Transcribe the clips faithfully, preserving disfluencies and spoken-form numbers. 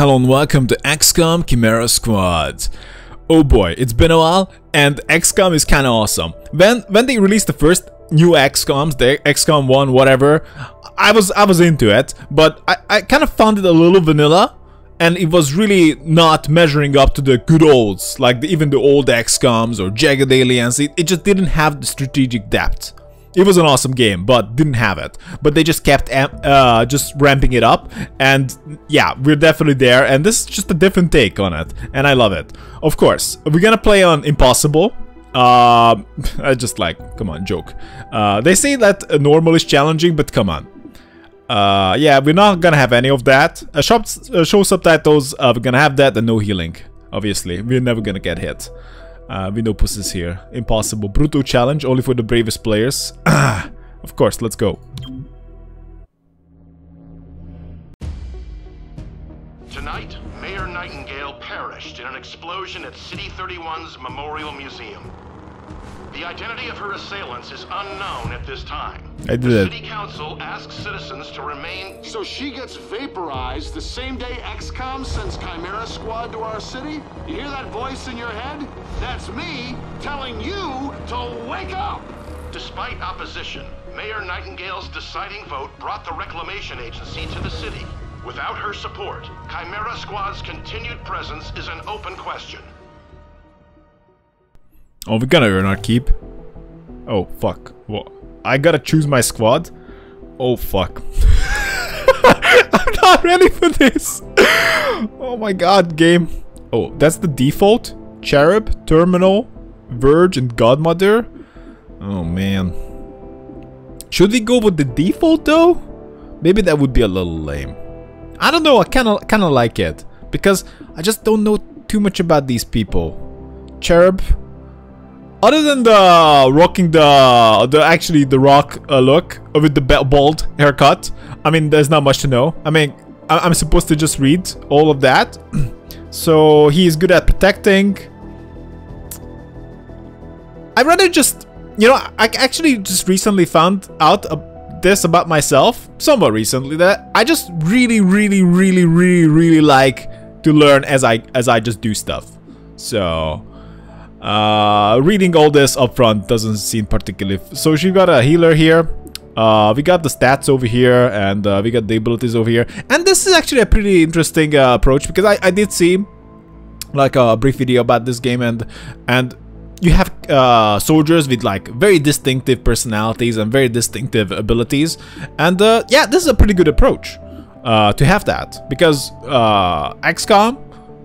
Hello and welcome to X COM Chimera Squad. Oh boy, it's been a while, and X COM is kinda awesome. When when they released the first new X COMs, the X COM one, whatever, I was I was into it, but I, I kinda found it a little vanilla, and it was really not measuring up to the good olds, like the, even the old X COMs or Jagged Alliance. It, it just didn't have the strategic depth. It was an awesome game, but didn't have it. But they just kept uh, just ramping it up, and yeah, we're definitely there. And this is just a different take on it, and I love it. Of course, we're gonna play on Impossible. Uh, I just like, come on, joke. Uh, they say that normal is challenging, but come on. Uh, yeah, we're not gonna have any of that. Uh, shop, uh, show subtitles. Uh, we're gonna have that, and no healing. Obviously, we're never gonna get hit. Uh, we know pussies here. Impossible. Brutal challenge, only for the bravest players. Ah, of course, let's go. Tonight, Mayor Nightingale perished in an explosion at City thirty-one's Memorial Museum. The identity of her assailants is unknown at this time. I did it. The City Council asks citizens to remain... So she gets vaporized the same day X COM sends Chimera Squad to our city? You hear that voice in your head? That's me telling you to wake up! Despite opposition, Mayor Nightingale's deciding vote brought the Reclamation Agency to the city. Without her support, Chimera Squad's continued presence is an open question. Oh, we're gonna earn our keep. Oh, fuck. What? I gotta choose my squad? Oh, fuck. I'm not ready for this. Oh my god, game. Oh, that's the default? Cherub, Terminal, Verge, and Godmother? Oh, man. Should we go with the default, though? Maybe that would be a little lame. I don't know, I kinda, kinda like it. Because I just don't know too much about these people. Cherub... Other than the rocking the, the actually the rock uh, look uh, with the bald haircut, I mean, there's not much to know. I mean, I I'm supposed to just read all of that. So he is good at protecting. I'd rather just, you know, I actually just recently found out uh, this about myself, somewhat recently, that I just really, really, really, really, really like to learn as I as I just do stuff. So. Uh, reading all this up front doesn't seem particularly... So she got a healer here. Uh, we got the stats over here, and uh, we got the abilities over here. And this is actually a pretty interesting uh, approach, because I, I did see like a brief video about this game, and and you have uh, soldiers with like very distinctive personalities and very distinctive abilities. And uh, yeah, this is a pretty good approach uh, to have that, because uh, X COM,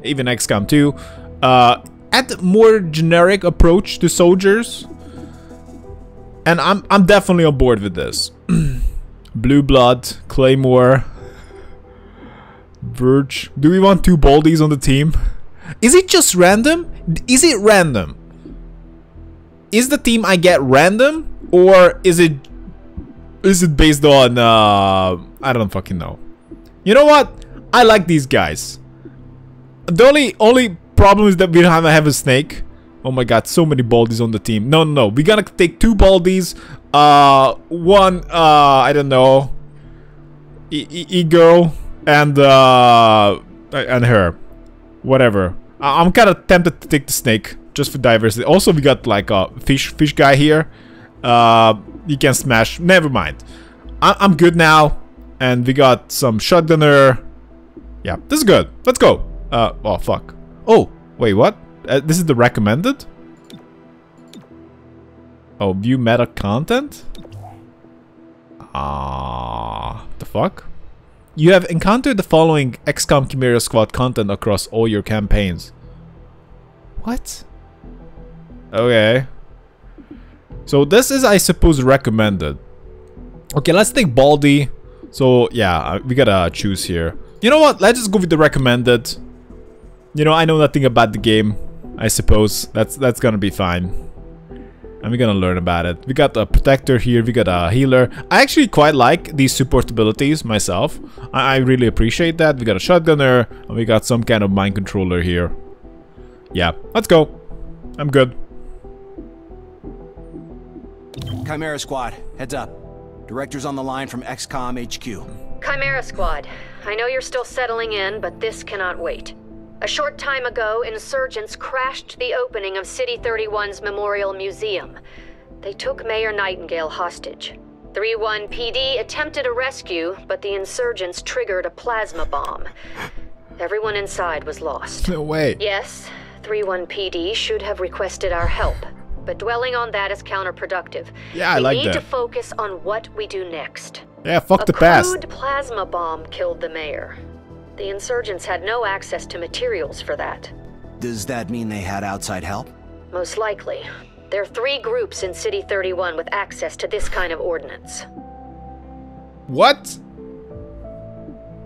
even X COM two, uh, had more generic approach to soldiers, and I'm I'm definitely on board with this. Blue blood, Claymore, Verge. Do we want two baldies on the team? Is it just random? Is it random? Is the team I get random, or is it is it based on uh, I don't fucking know. You know what? I like these guys. The only only. Problem is that we don't have a snake. Oh my god, so many baldies on the team. No, no, no. We're gonna take two baldies. Uh, one, uh, I don't know. E-E-E-girl. And, uh, and her. Whatever. I I'm kinda tempted to take the snake. Just for diversity. Also, we got, like, a fish, fish guy here. Uh, you can smash. Never mind. I I'm good now. And we got some shotgunner. Yeah, this is good. Let's go. Uh, oh, fuck. Oh, wait, what? Uh, this is the recommended? Oh, view meta content? Ah, the fuck? You have encountered the following X COM Chimera Squad content across all your campaigns. What? Okay. So this is, I suppose, recommended. Okay, let's take Baldi. So, yeah, we gotta choose here. You know what? Let's just go with the recommended. You know, I know nothing about the game, I suppose. That's that's gonna be fine. And we're gonna learn about it. We got a protector here, we got a healer. I actually quite like these support abilities myself. I, I really appreciate that. We got a shotgunner, and we got some kind of mind controller here. Yeah, let's go. I'm good. Chimera Squad, heads up. Director's on the line from X COM H Q. Chimera Squad, I know you're still settling in, but this cannot wait. A short time ago, insurgents crashed the opening of City thirty-one's Memorial Museum. They took Mayor Nightingale hostage. three one P D attempted a rescue, but the insurgents triggered a plasma bomb. Everyone inside was lost. No way. Yes, three one P D should have requested our help, but dwelling on that is counterproductive. Yeah, I we like that. We need to focus on what we do next. Yeah, fuck a the past. A crude plasma bomb killed the mayor. The insurgents had no access to materials for that. Does that mean they had outside help? Most likely. There are three groups in City thirty-one with access to this kind of ordnance. What?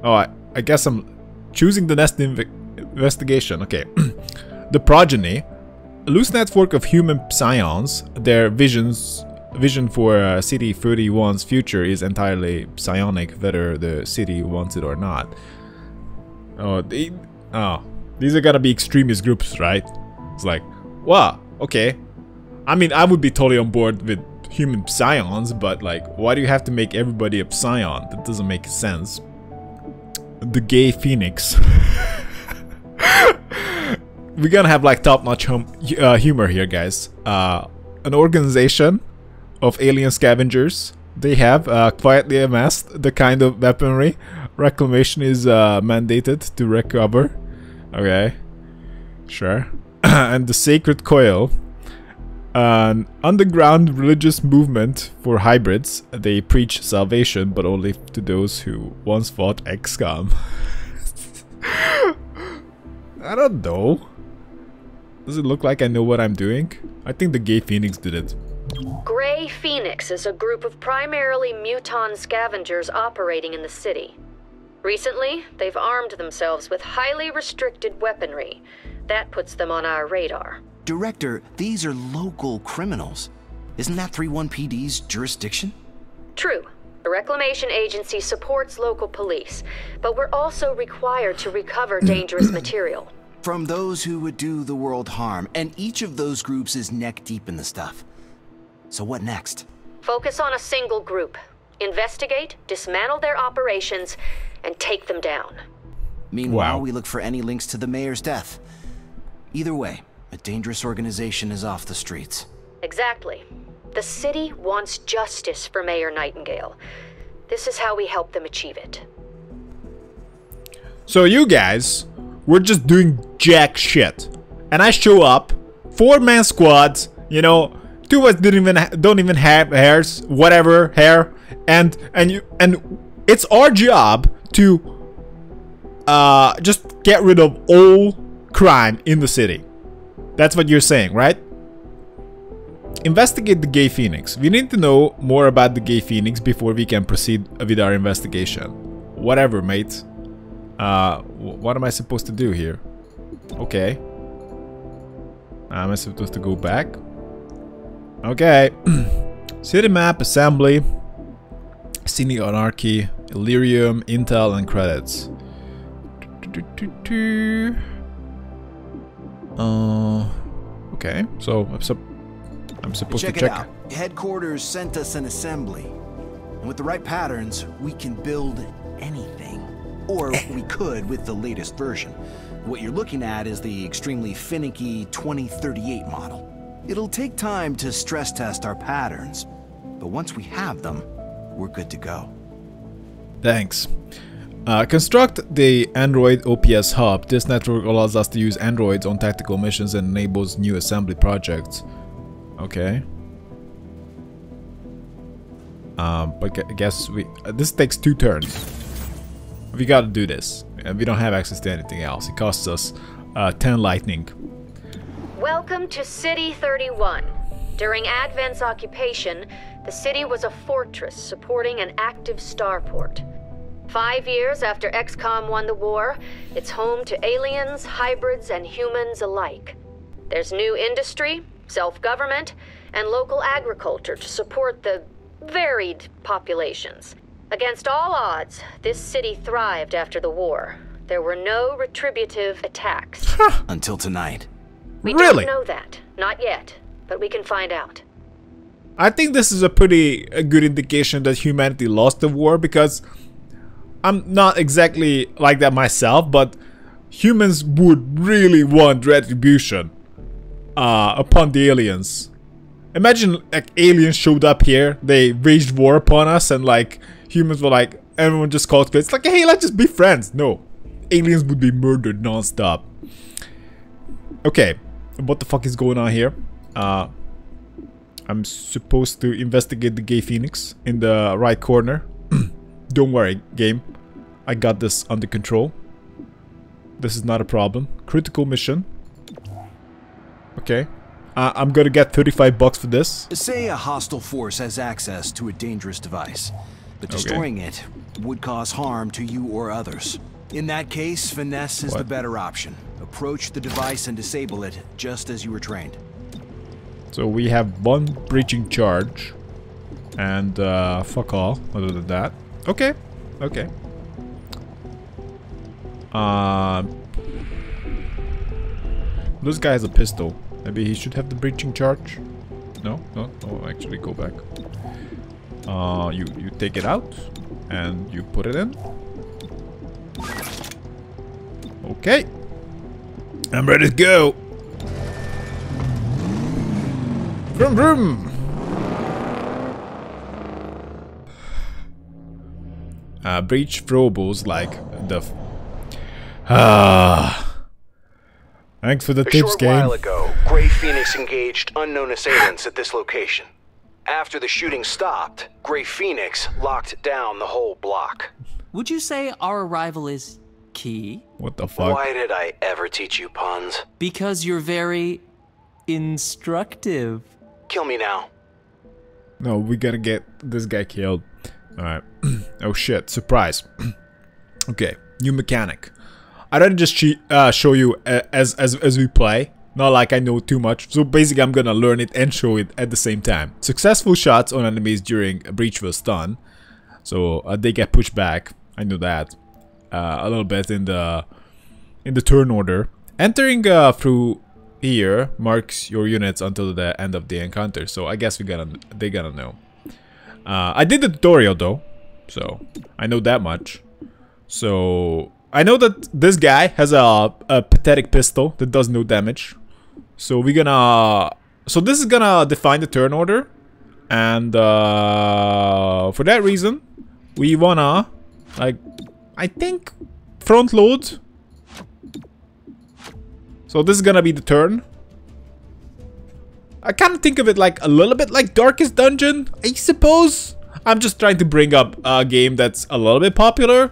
Oh, I, I guess I'm choosing the next investigation. Okay. The Progeny, a loose network of human psions. Their visions, vision for uh, City thirty-one's future is entirely psionic, whether the city wants it or not. Oh, they, oh, these are gonna be extremist groups, right? It's like, wow, okay. I mean, I would be totally on board with human psions, but like, why do you have to make everybody a psion? That doesn't make sense. The Grey Phoenix. We're gonna have like top-notch hum uh, humor here, guys. Uh, an organization of alien scavengers. They have uh, quietly amassed the kind of weaponry reclamation is uh, mandated to recover. Okay, sure. And the Sacred Coil. An underground religious movement for hybrids. They preach salvation, but only to those who once fought X COM. I don't know. Does it look like I know what I'm doing? I think the Grey Phoenix did it. Grey Phoenix is a group of primarily Muton scavengers operating in the city. Recently, they've armed themselves with highly restricted weaponry. That puts them on our radar. Director, these are local criminals. Isn't that three one P D's jurisdiction? True. The Reclamation Agency supports local police, but we're also required to recover dangerous material. From those who would do the world harm, and each of those groups is neck deep in the stuff. So what next? Focus on a single group. Investigate, dismantle their operations, and take them down. Meanwhile, wow. we look for any links to the mayor's death. Either way, a dangerous organization is off the streets. Exactly. The city wants justice for Mayor Nightingale. This is how we help them achieve it. So you guys, we're just doing jack shit. And I show up, four-man squads, you know, two of us didn't even ha don't even have hairs, whatever, hair, and and you and it's our job to uh just get rid of all crime in the city. That's what you're saying, right? Investigate the Grey Phoenix. We need to know more about the Grey Phoenix before we can proceed with our investigation. Whatever, mate. Uh, what am I supposed to do here? Okay. Am I supposed to go back? Okay. City map, assembly, city anarchy, Illyrium, intel, and credits. Uh, okay, so I'm, su I'm supposed check to check. It out. Headquarters sent us an assembly, and with the right patterns, we can build anything, or we could with the latest version. What you're looking at is the extremely finicky twenty thirty-eight model. It'll take time to stress test our patterns, but once we have them, we're good to go. Thanks. Uh, construct the Android O P S hub. This network allows us to use androids on tactical missions and enables new assembly projects. Okay. Um, but I guess we uh, this takes two turns. We gotta do this, and we don't have access to anything else. It costs us uh, ten lightning. Welcome to City thirty-one. During Advent's occupation, the city was a fortress supporting an active starport. Five years after X COM won the war, it's home to aliens, hybrids, and humans alike. There's new industry, self-government, and local agriculture to support the varied populations. Against all odds, this city thrived after the war. There were no retributive attacks. Until tonight. We really? don't know that. Not yet. But we can find out. I think this is a pretty a good indication that humanity lost the war, because I'm not exactly like that myself, but humans would really want retribution uh, upon the aliens. Imagine like aliens showed up here, they waged war upon us, and like humans were like, everyone just called quits. Like, hey, let's just be friends. No, aliens would be murdered non-stop. Okay, what the fuck is going on here? Uh, I'm supposed to investigate the Grey Phoenix in the right corner. Don't worry, game. I got this under control. This is not a problem. Critical mission. Okay. Uh, I'm gonna get thirty-five bucks for this. Say a hostile force has access to a dangerous device, but destroying okay. it would cause harm to you or others. In that case, finesse is what? the better option. Approach the device and disable it, just as you were trained. So we have one breaching charge. And uh, fuck all other than that. Okay, okay. Uh, this guy has a pistol. Maybe he should have the breaching charge. No, no, no. Actually, go back. Uh, you you take it out and you put it in. Okay, I'm ready to go. Vroom vroom. Uh, breach throwables like the. Ah. Thanks for the tips, game. A short while ago, Grey Phoenix engaged unknown assailants at this location. After the shooting stopped, Grey Phoenix locked down the whole block. Would you say our arrival is key? What the fuck? Why did I ever teach you puns? Because you're very instructive. Kill me now. No, we gotta get this guy killed. Alright. Oh shit, surprise. Okay, new mechanic. I'd rather just cheat, uh, show you as, as, as we play. Not like I know too much. So basically I'm gonna learn it and show it at the same time. Successful shots on enemies during a breach were stunned. So uh, they get pushed back. I know that. Uh, a little bit in the in the turn order. Entering uh, through here marks your units until the end of the encounter. So I guess we gotta, they gotta know. Uh, I did the tutorial though, so I know that much. So I know that this guy has a, a pathetic pistol that does no damage. So we're gonna, so this is gonna define the turn order, and uh, for that reason, we wanna, like, I think front load. So this is gonna be the turn. I kind of think of it like a little bit like Darkest Dungeon, I suppose. I'm just trying to bring up a game that's a little bit popular,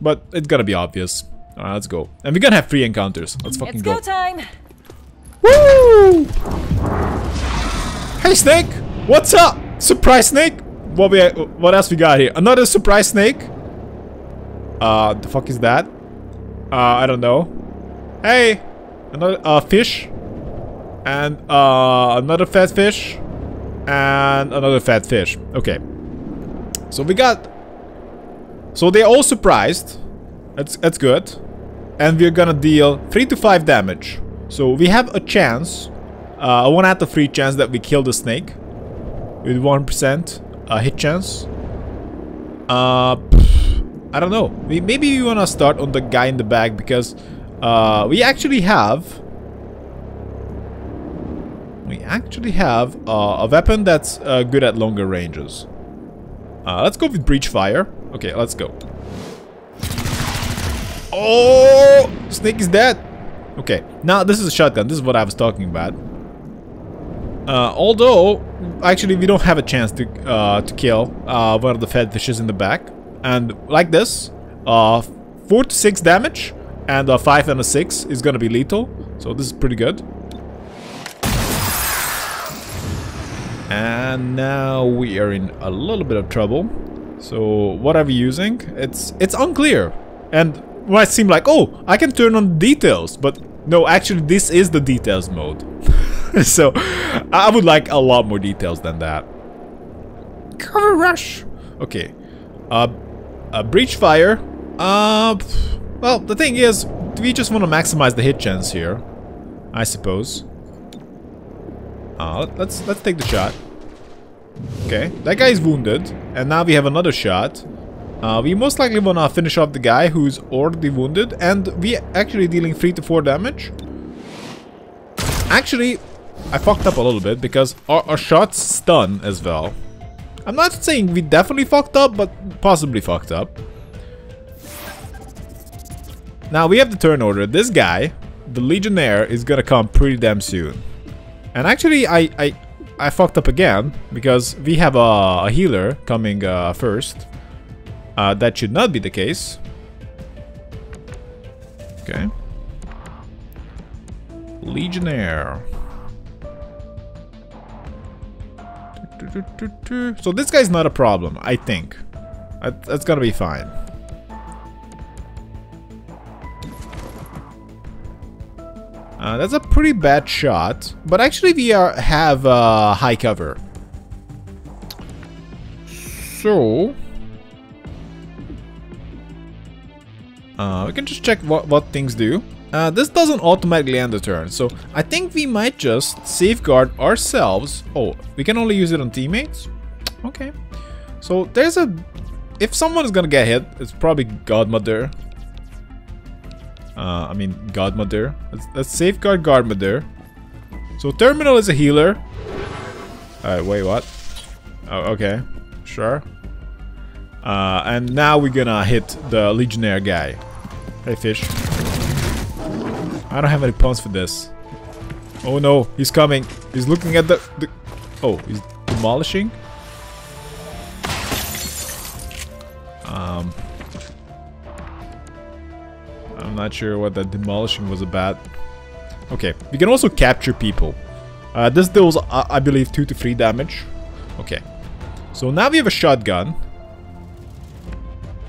but it's gonna be obvious. Alright, let's go. And we're gonna have three encounters. Let's fucking go. It's go time! Woo! Hey, Snake! What's up? Surprise Snake! What we what else we got here? Another surprise Snake? Uh, the fuck is that? Uh, I don't know. Hey! Another uh, fish? And uh, another fat fish, and another fat fish. Okay, so we got. So they're all surprised. That's that's good, and we're gonna deal three to five damage. So we have a chance, uh, a one out of three chance that we kill the snake, with one percent uh, hit chance. Uh, I don't know. We, maybe you wanna start on the guy in the back because uh, we actually have. We actually have uh, a weapon that's uh, good at longer ranges. Uh, let's go with breach fire. Okay, let's go. Oh, snake is dead. Okay, now this is a shotgun. This is what I was talking about. Uh, although, actually, we don't have a chance to uh, to kill uh, one of the fed fishes in the back. And like this, uh, four to six damage, and a five and a six is gonna be lethal. So this is pretty good. And now we are in a little bit of trouble. So what are we using? It's it's unclear. And it might seem like, oh, I can turn on details, but no, actually this is the details mode. So I would like a lot more details than that. Cover rush. Okay. Uh, a breach fire. Uh, well, the thing is, we just want to maximize the hit chance here, I suppose. Uh, let's let's take the shot. Okay, that guy is wounded, and now we have another shot. Uh, we most likely wanna finish off the guy who's already wounded, and we actually dealing three to four damage. Actually, I fucked up a little bit because our, our shots stun as well. I'm not saying we definitely fucked up, but possibly fucked up. Now we have the turn order. This guy, the Legionnaire, is gonna come pretty damn soon. And actually, I I, I fucked up again because we have a, a healer coming uh, first. Uh, that should not be the case. Okay. Legionnaire. So this guy's not a problem, I think. That's gonna be fine. Uh, that's a pretty bad shot, but actually we are have uh, high cover. So... Uh, we can just check what, what things do. Uh, this doesn't automatically end the turn, so I think we might just safeguard ourselves. Oh, we can only use it on teammates? Okay. So there's a... If someone is gonna get hit, it's probably Godmother. Uh, I mean, Godmother. Let's, let's safeguard Godmother. So Terminal is a healer. Alright, wait, what? Oh, okay. Sure. Uh, and now we're gonna hit the Legionnaire guy. Hey, fish. I don't have any pawns for this. Oh no, he's coming. He's looking at the... the oh, he's demolishing? Um, I'm not sure what that demolishing was about. Okay, we can also capture people. Uh, this deals, I, I believe, two to three damage. Okay. So now we have a shotgun.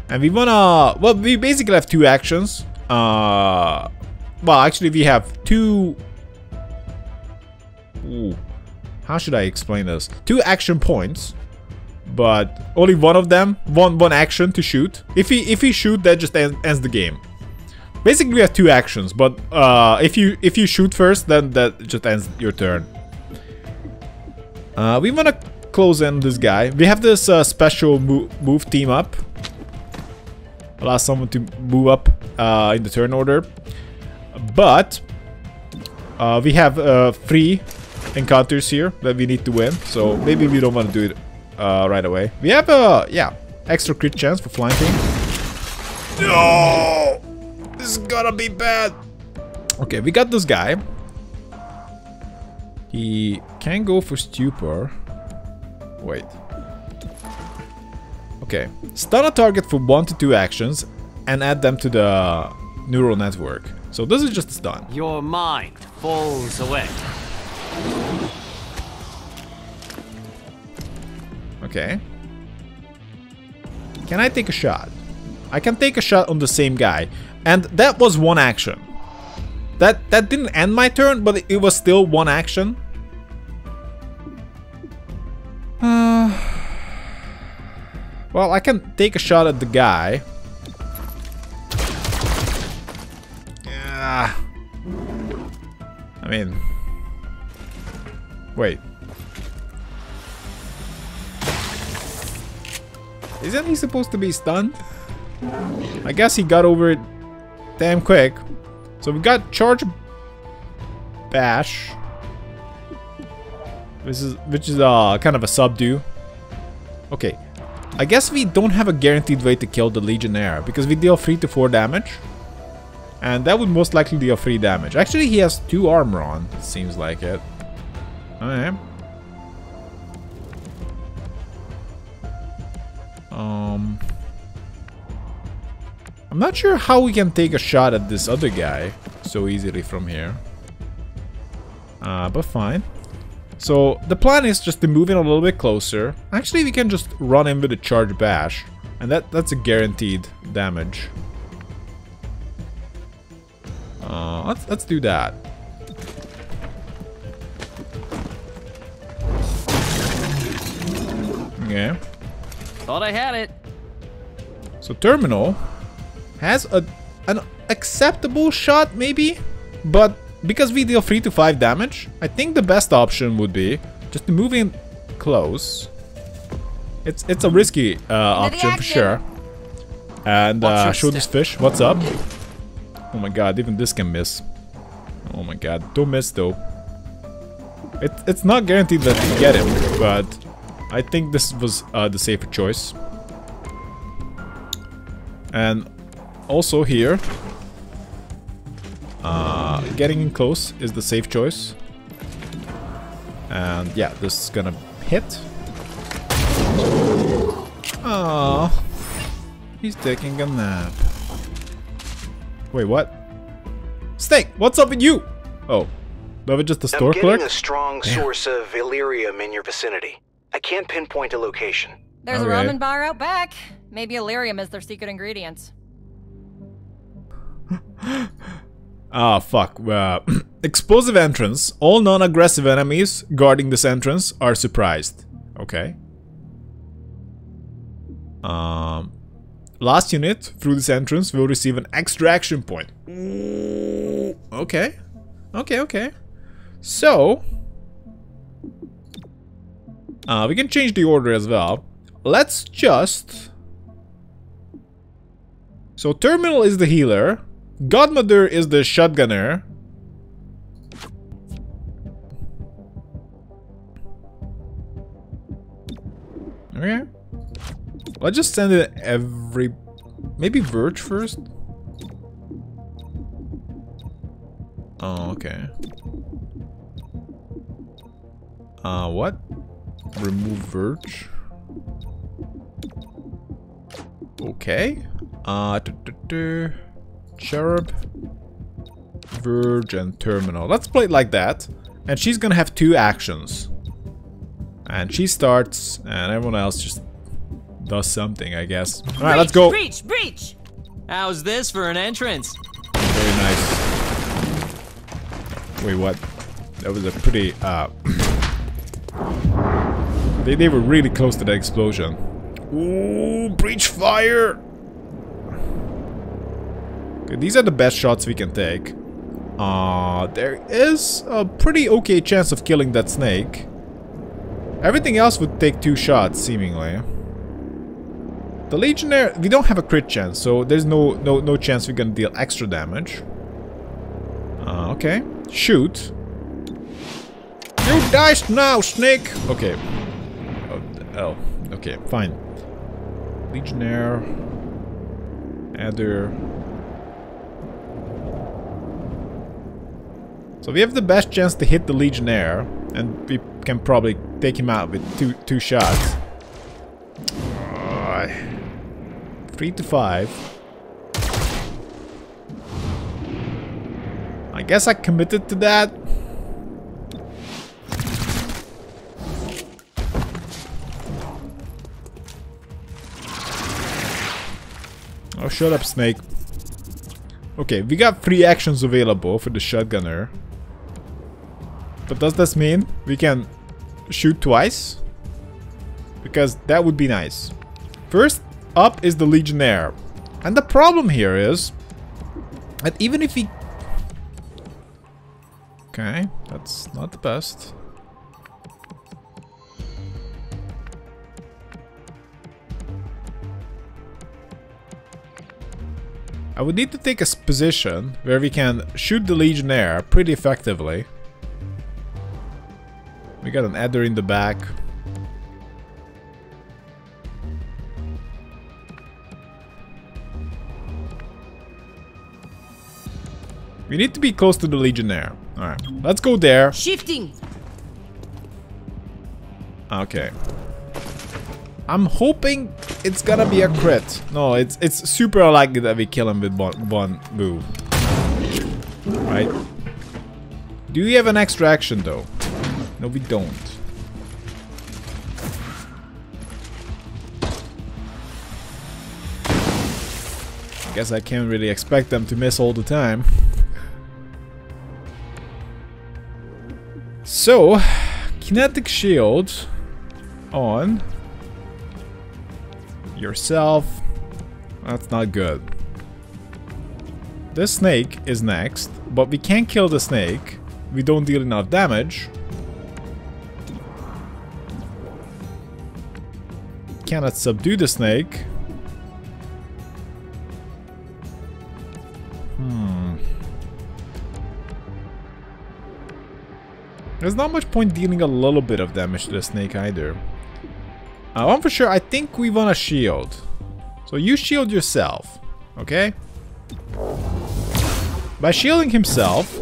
And we wanna... Well, we basically have two actions. Uh... Well, actually, we have two... Ooh. How should I explain this? Two action points. But only one of them. One one action to shoot. If he, if he shoot, that just ends, ends the game. Basically, we have two actions. But uh, if you if you shoot first, then that just ends your turn. Uh, we want to close in this guy. We have this uh, special mo move team up. Allow someone to move up uh, in the turn order. But uh, we have uh, three encounters here that we need to win, so maybe we don't want to do it uh, right away. We have a uh, yeah extra crit chance for flanking. No, this is gonna be bad. Okay, we got this guy. He can go for stupor. Wait. Okay, stun a target for one to two actions and add them to the neural network. So this is just stun. Your mind falls away. Okay. Can I take a shot? I can take a shot on the same guy. And that was one action. That that didn't end my turn, but it was still one action. Uh, well, I can take a shot at the guy. I mean, wait, isn't he supposed to be stunned? I guess he got over it damn quick. So we got charge bash, this is which is uh kind of a subdue. Okay, I guess we don't have a guaranteed way to kill the Legionnaire because we deal three to four damage. And that would most likely deal three damage. Actually, he has two armor on. It seems like it. Alright. Um, I'm not sure how we can take a shot at this other guy so easily from here. Uh, but fine. So the plan is just to move in a little bit closer. Actually, we can just run in with a charge bash, and that that's a guaranteed damage. Uh, let's, let's do that. Okay. Thought I had it. So Terminal has a an acceptable shot maybe, but because we deal three to five damage, I think the best option would be just to move in close. It's it's a risky uh, option for sure. And uh, show this fish. What's up? Oh my god, even this can miss. Oh my god, don't miss though. It, it's not guaranteed that you get him, but I think this was uh, the safer choice. And also here, uh, getting in close is the safe choice. And yeah, this is gonna hit. Oh, he's taking a nap. Wait, what? Snake, what's up with you? Oh, that was just the store clerk? I'm getting a strong Damn. source of Illyrium in your vicinity. I can't pinpoint a location. There's All a right. ramen bar out back. Maybe Illyrium is their secret ingredient. Ah, fuck. Uh, explosive entrance. All non-aggressive enemies guarding this entrance are surprised. Okay. Um, last unit through this entrance will receive an extra action point. Okay. Okay, okay. So, uh, we can change the order as well. Let's just... So, Terminal is the healer. Godmother is the shotgunner. Okay. Let's just send it every... Maybe Verge first? Oh, okay. Uh, what? Remove Verge. Okay. Uh, duh, duh, duh. Cherub, Verge, and Terminal. Let's play it like that. And she's gonna have two actions. And she starts, and everyone else just does something, I guess. Alright, let's go! Breach! Breach! How's this for an entrance? Very nice. Wait, what? That was a pretty, uh... they, they were really close to that explosion. Ooh, breach fire! These are the best shots we can take. Uh, there is a pretty okay chance of killing that snake. Everything else would take two shots, seemingly. The Legionnaire, we don't have a crit chance, so there's no no, no chance we're gonna deal extra damage. Uh, okay. Shoot. You die now, snake! Okay. Oh, oh, okay, fine. Legionnaire. Adder. So we have the best chance to hit the Legionnaire, and we can probably take him out with two two shots. Uh, three to five. I guess I committed to that. Oh, shut up, Snake. Okay, we got three actions available for the shotgunner. But does this mean we can shoot twice? Because that would be nice. First up is the Legionnaire. And the problem here is that even if he... Okay, that's not the best. I would need to take a position where we can shoot the Legionnaire pretty effectively. We got an adder in the back. We need to be close to the Legionnaire. Alright, let's go there. Shifting. Okay. I'm hoping it's gonna be a crit. No, it's it's super unlikely that we kill him with one, one move. Right? Do we have an extra action though? No, we don't. I guess I can't really expect them to miss all the time. So, kinetic shield on yourself. That's not good. This snake is next, but we can't kill the snake. We don't deal enough damage. Cannot subdue the snake. Hmm. There's not much point dealing a little bit of damage to the snake either. Uh, I'm for sure, I think we want a shield. So you shield yourself, okay? By shielding himself,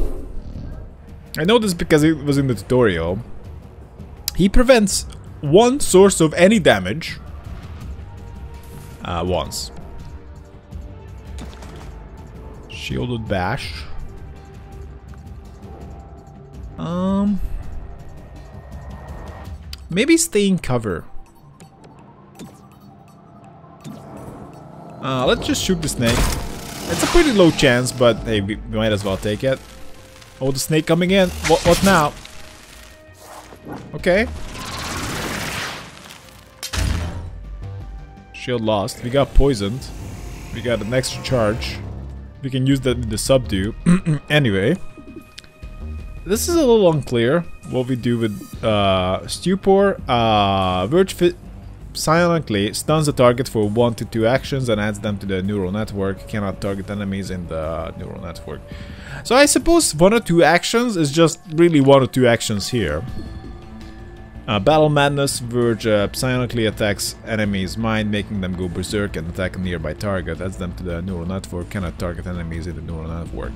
I know this because it was in the tutorial, he prevents one source of any damage uh, once. Shielded bash. Um, maybe stay in cover. Uh, let's just shoot the snake. It's a pretty low chance, but hey, we might as well take it. Oh, the snake coming in. What, what now? Okay. Shield lost. We got poisoned. We got an extra charge. We can use that in the subdue. Anyway. This is a little unclear what we do with uh, Stupor. Uh, Verge Fit silently stuns the target for one to two actions and adds them to the neural network. Cannot target enemies in the neural network. So I suppose one or two actions is just really one or two actions here. Uh, Battle Madness. Verge uh, silently attacks enemies' mind, making them go berserk and attack a nearby target. Adds them to the neural network. Cannot target enemies in the neural network.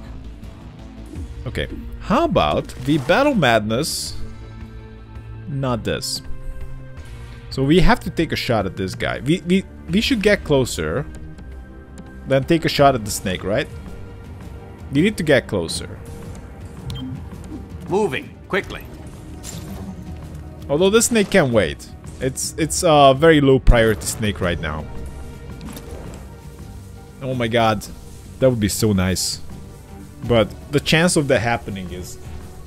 Okay, how about the Battle Madness? Not this. So we have to take a shot at this guy. We, we, we should get closer. Then take a shot at the snake, right? We need to get closer. Moving, quickly. Although this snake can wait. It's, it's a very low priority snake right now. Oh my god. That would be so nice. But the chance of that happening is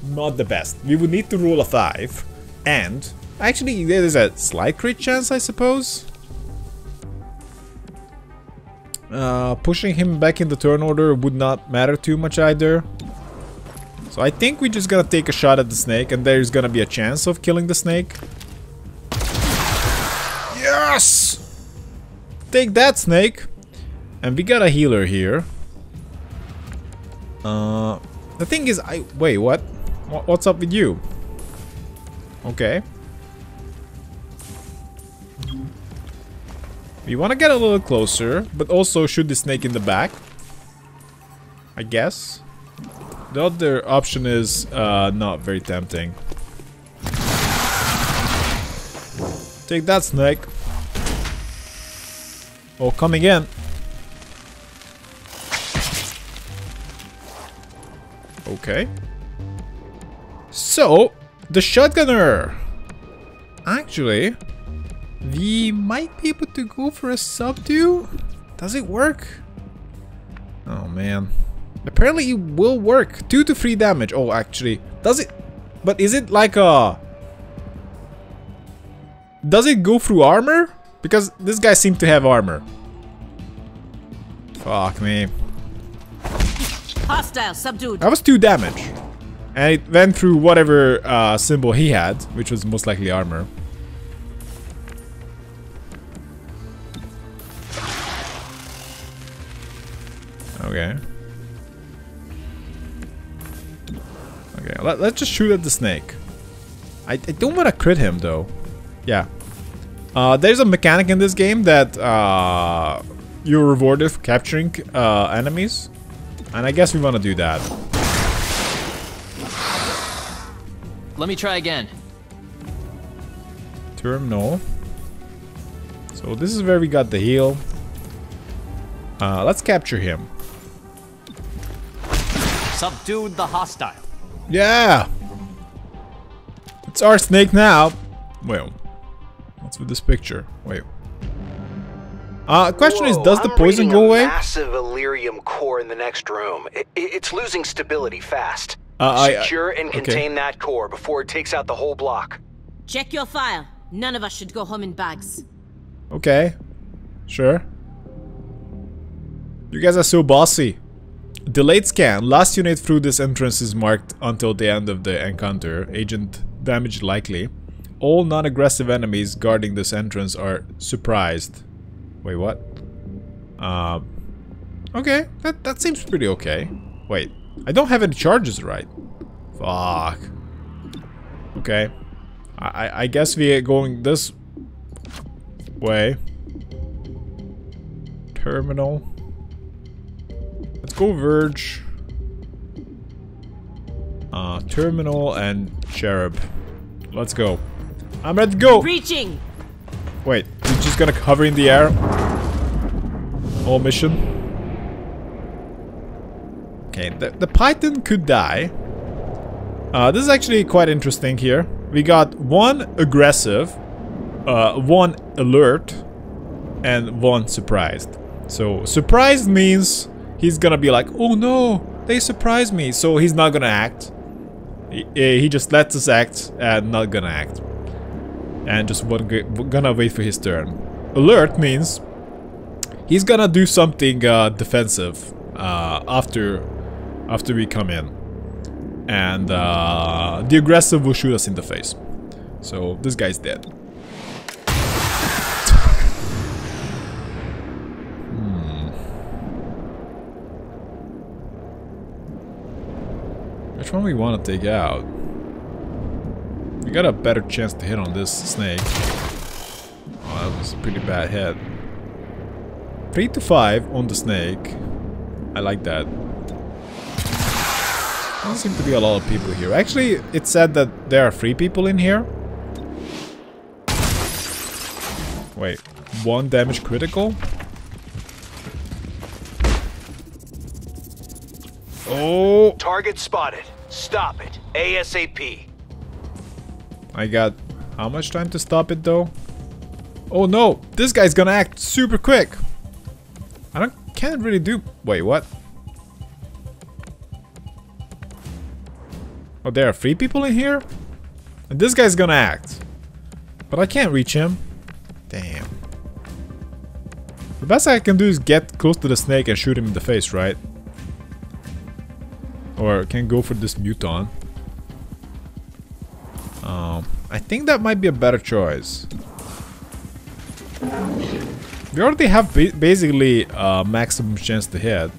not the best. We would need to roll a five, and actually there is a slight crit chance, I suppose. Uh, pushing him back in the turn order would not matter too much either. So I think we're just gonna take a shot at the snake, and there's gonna be a chance of killing the snake. Yes! Take that, snake! And we got a healer here. Uh, the thing is, I wait. What? What's up with you? Okay. We want to get a little closer, but also shoot the snake in the back. I guess. The other option is uh, not very tempting. Take that, snake. Oh, coming in. Okay. So, the shotgunner. Actually, we might be able to go for a subdue? Does it work? Oh man. Apparently it will work. Two to three damage. Oh, actually. Does it? But is it like a... Does it go through armor? Because this guy seemed to have armor. Fuck me. Hostile, subdued. That was two damage. And it went through whatever uh, symbol he had, which was most likely armor. Okay. Okay, let, let's just shoot at the snake. I, I don't want to crit him, though. Yeah. Uh, there's a mechanic in this game that uh, you're rewarded for capturing uh, enemies. And I guess we want to do that. Let me try again. Terminal. So this is where we got the heal. Uh, let's capture him. Subdued the hostile. Yeah! It's our snake now. Well, what's with this picture? Wait. Uh, question Whoa, is, does the poison go away? Massive Illyrium core in the next room. It, it, it's losing stability fast. Uh, Secure I, I, and contain okay. that core before it takes out the whole block. Check your file. None of us should go home in bags. Okay. Sure. You guys are so bossy. Delayed scan. Last unit through this entrance is marked until the end of the encounter. Agent damage likely. All non-aggressive enemies guarding this entrance are surprised. Wait, what? Uh, Okay, that, that seems pretty okay. Wait, I don't have any charges, right? Fuck. Okay. I, I guess we are going this way. Terminal. Let's go Verge. Uh, terminal and Cherub. Let's go. I'm ready to go! Reaching! Wait, we're just gonna hover in the air? All mission? Okay, the, the Python could die. Uh, this is actually quite interesting here. We got one aggressive, uh, one alert, and one surprised. So, surprised means he's gonna be like, oh no, they surprised me. So he's not gonna act. He, he just lets us act and not gonna act. And just one, gonna wait for his turn. Alert means he's gonna do something uh, defensive uh, after, after we come in. And uh, the aggressive will shoot us in the face. So this guy's dead. Hmm. Which one we want to take out? We got a better chance to hit on this snake. Oh, that was a pretty bad hit. three to five on the snake. I like that. There seem to be a lot of people here. Actually, it said that there are three people in here. Wait, one damage critical? Oh! Target spotted. Stop it. ASAP. I got how much time to stop it though? Oh no! This guy's gonna act super quick! I don't can't really do wait, what? Oh, there are three people in here? And this guy's gonna act. But I can't reach him. Damn. The best I can do is get close to the snake and shoot him in the face, right? Or can go for this Muton. Um, I think that might be a better choice. We already have ba basically a maximum chance to hit.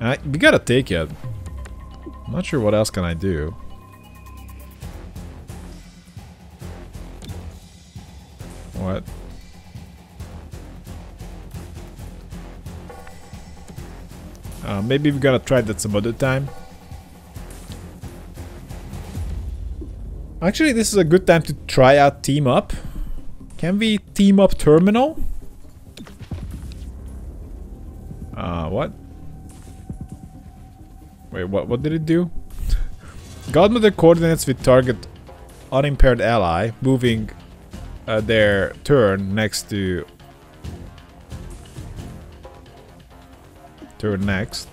I, we gotta take it. I'm not sure what else can I do. What? Uh, maybe we're gonna try that some other time. Actually, this is a good time to try out team up. Can we team up terminal? Uh, what? Wait, what, what did it do? Godmother coordinates with target unimpaired ally, moving uh, their turn next to... Turn next.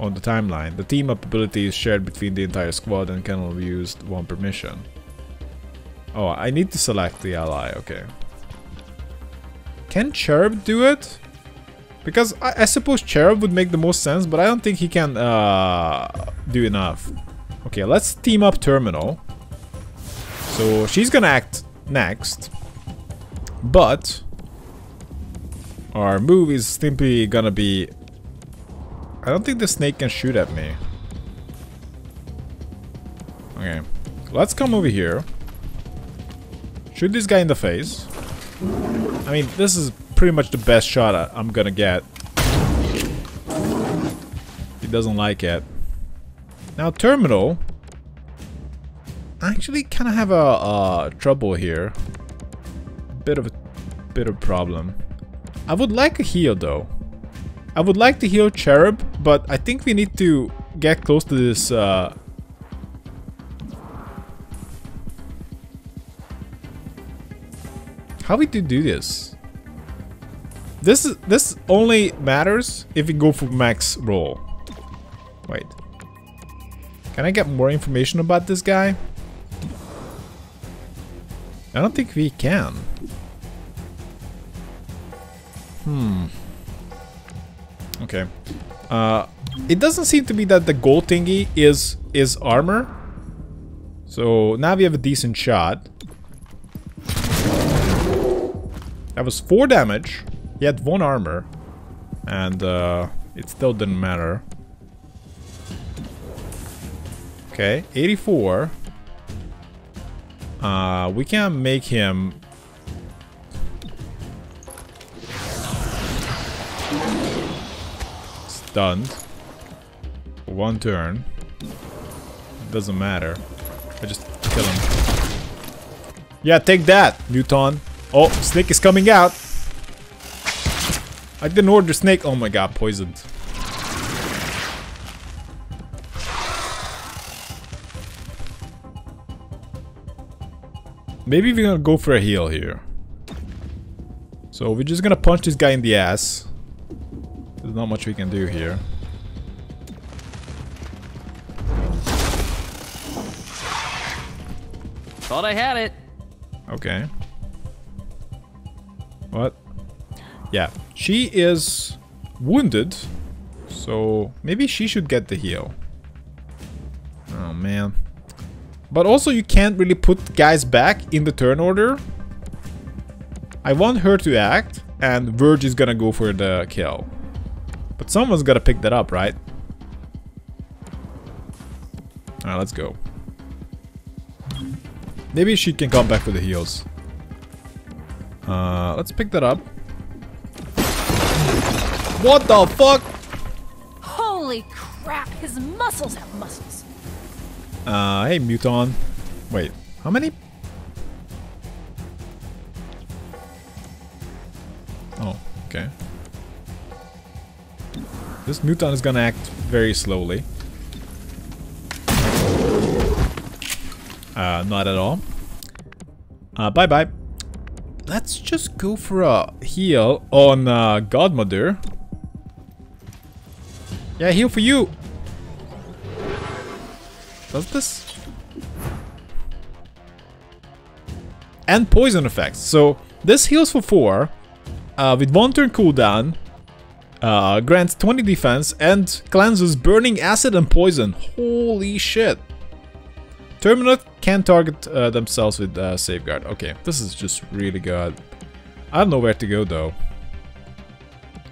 On the timeline. The team up ability is shared between the entire squad and can only be used one per mission. Oh, I need to select the ally, okay. Can Cherub do it? Because I, I suppose Cherub would make the most sense, but I don't think he can uh, do enough. Okay, let's team up Terminal. So she's gonna act next. But our move is simply gonna be... I don't think the snake can shoot at me. Okay. Let's come over here. Shoot this guy in the face. I mean, this is pretty much the best shot I I'm gonna get. He doesn't like it. Now, Terminal. I actually kind of have a uh, trouble here. Bit of a bit of a problem. I would like a heal though. I would like to heal Cherub, but I think we need to get close to this, uh... How we do do this? This is, this only matters if we go for max roll. Wait. Can I get more information about this guy? I don't think we can. Hmm... Okay, uh, it doesn't seem to be that the gold thingy is is armor. So now we have a decent shot. That was four damage. He had one armor. and uh, it still didn't matter. Okay, eighty-four. Uh, we can make him... stunned. For one turn. Doesn't matter. I just kill him. Yeah, take that, Muton. Oh, snake is coming out. I didn't order snake. Oh my god, poisoned. Maybe we're gonna go for a heal here. So we're just gonna punch this guy in the ass. There's not much we can do here. Thought I had it. Okay. What? Yeah, she is wounded, so maybe she should get the heal. Oh man. But also you can't really put guys back in the turn order. I want her to act, and Verge is gonna go for the kill. But someone's gotta pick that up, right? Alright, let's go. Maybe she can come back for the heals. Uh, let's pick that up. What the fuck? Holy crap, his muscles have muscles. Uh, hey, Muton. Wait, how many? Oh, okay. This Muton is gonna act very slowly. Uh, not at all. Uh, bye bye. Let's just go for a heal on uh, Godmother. Yeah, heal for you. Does this? And poison effects. So this heals for four, uh, with one turn cooldown, uh, grants twenty defense, and cleanses burning acid and poison. Holy shit. Terminate can target uh, themselves with uh, safeguard. Okay, this is just really good. I don't know where to go though.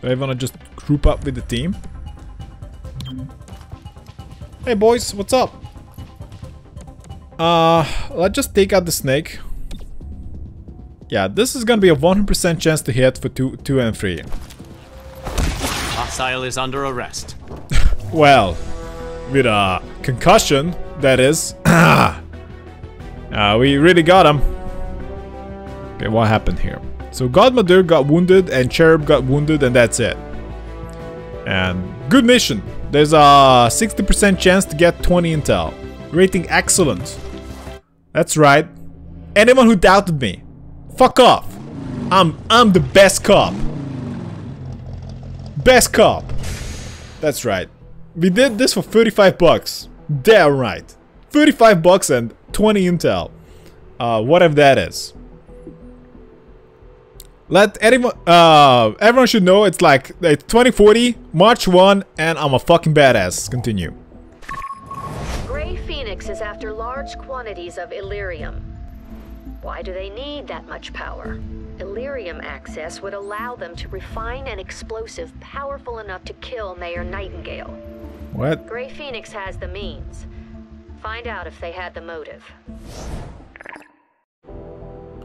Do I want to just group up with the team? Hey boys, what's up? Uh, let's just take out the snake. Yeah, this is gonna be a one hundred percent chance to hit for two, two and three. Hostile is under arrest. Well, with a concussion, that is. Uh, we really got him. Okay, what happened here? So Godmother got wounded and Cherub got wounded, and that's it. And good mission. There's a sixty percent chance to get twenty intel. Rating excellent. That's right. Anyone who doubted me, fuck off. I'm I'm the best cop. Best cop. That's right. We did this for thirty-five bucks. Damn right. thirty-five bucks and twenty intel. Uh, whatever that is. Let anyone, uh, everyone should know it's like it's twenty forty, March first, and I'm a fucking badass. Continue. Grey Phoenix is after large quantities of Illyrium. Why do they need that much power? Illyrium access would allow them to refine an explosive powerful enough to kill Mayor Nightingale. What? Grey Phoenix has the means. Find out if they had the motive.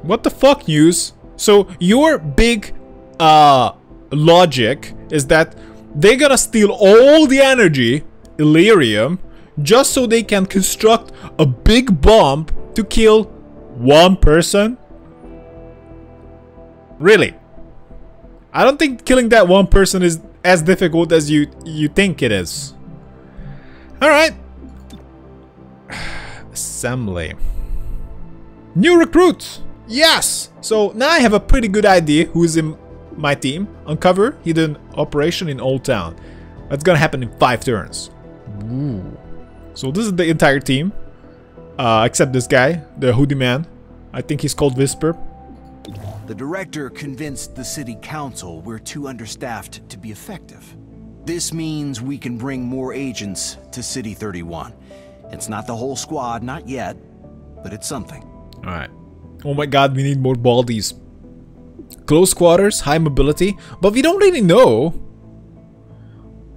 What the fuck, News? So your big uh, logic is that they're gonna steal all the energy, Illyrium, just so they can construct a big bomb to kill one person? Really? I don't think killing that one person is as difficult as you, you think it is. Alright. Assembly. New recruit! Yes! So now I have a pretty good idea who is in my team. Uncover hidden operation in Old Town. That's gonna happen in five turns. Ooh. So this is the entire team. Uh, except this guy, the hoodie man. I think he's called Whisper. The director convinced the city council we're too understaffed to be effective. This means we can bring more agents to City thirty-one. It's not the whole squad, not yet, but it's something. Alright. Oh my god, we need more baldies. Close quarters, high mobility, but we don't really know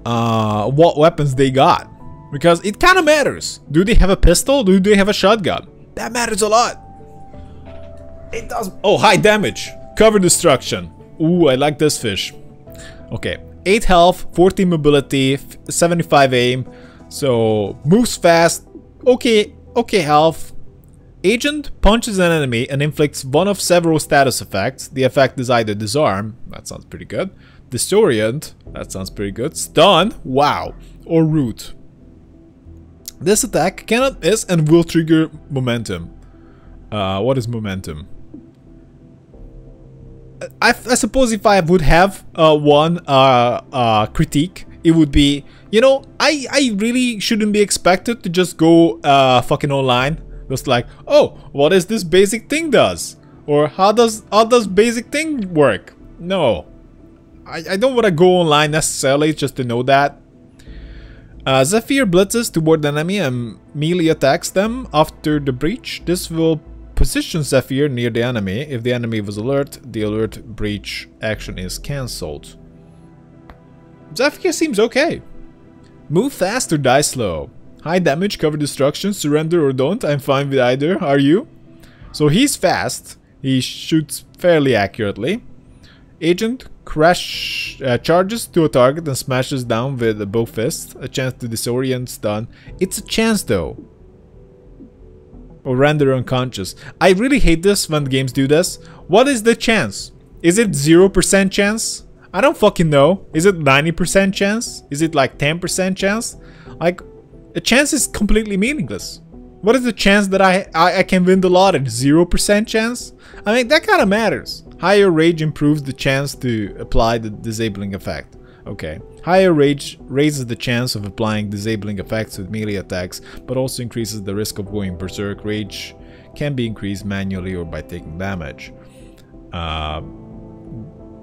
uh, what weapons they got, because it kind of matters. Do they have a pistol? Do they have a shotgun? That matters a lot. It does. Oh, high damage, cover destruction. Ooh, I like this fish. Okay, eight health, fourteen mobility, seventy-five aim. So moves fast. Okay, okay health. Agent punches an enemy and inflicts one of several status effects. The effect is either disarm, that sounds pretty good, disorient, that sounds pretty good, stun, wow, or root. This attack cannot miss and will trigger momentum. Uh, what is momentum? I, I suppose if I would have uh, one uh, uh, critique, it would be, you know, I, I really shouldn't be expected to just go uh, fucking online. Just like, oh, what is this basic thing does? Or how does how does basic thing work? No. I, I don't want to go online necessarily just to know that. Uh, Zephyr blitzes toward the enemy and melee attacks them after the breach. This will position Zephyr near the enemy. If the enemy was alert, the alert breach action is cancelled. Zephyr seems okay. Move fast or die slow. High damage, cover destruction, surrender or don't. I'm fine with either. Are you? So he's fast. He shoots fairly accurately. Agent crash uh, charges to a target and smashes down with a bow fist. A chance to disorient, stun. It's a chance though. Or render unconscious. I really hate this when games do this. What is the chance? Is it zero percent chance? I don't fucking know. Is it ninety percent chance? Is it like ten percent chance? Like, a chance is completely meaningless. What is the chance that I I, I can win the lottery? zero percent chance? I mean, that kind of matters. Higher rage improves the chance to apply the disabling effect. Okay. Higher rage raises the chance of applying disabling effects with melee attacks, but also increases the risk of going berserk. Rage can be increased manually or by taking damage. Uh,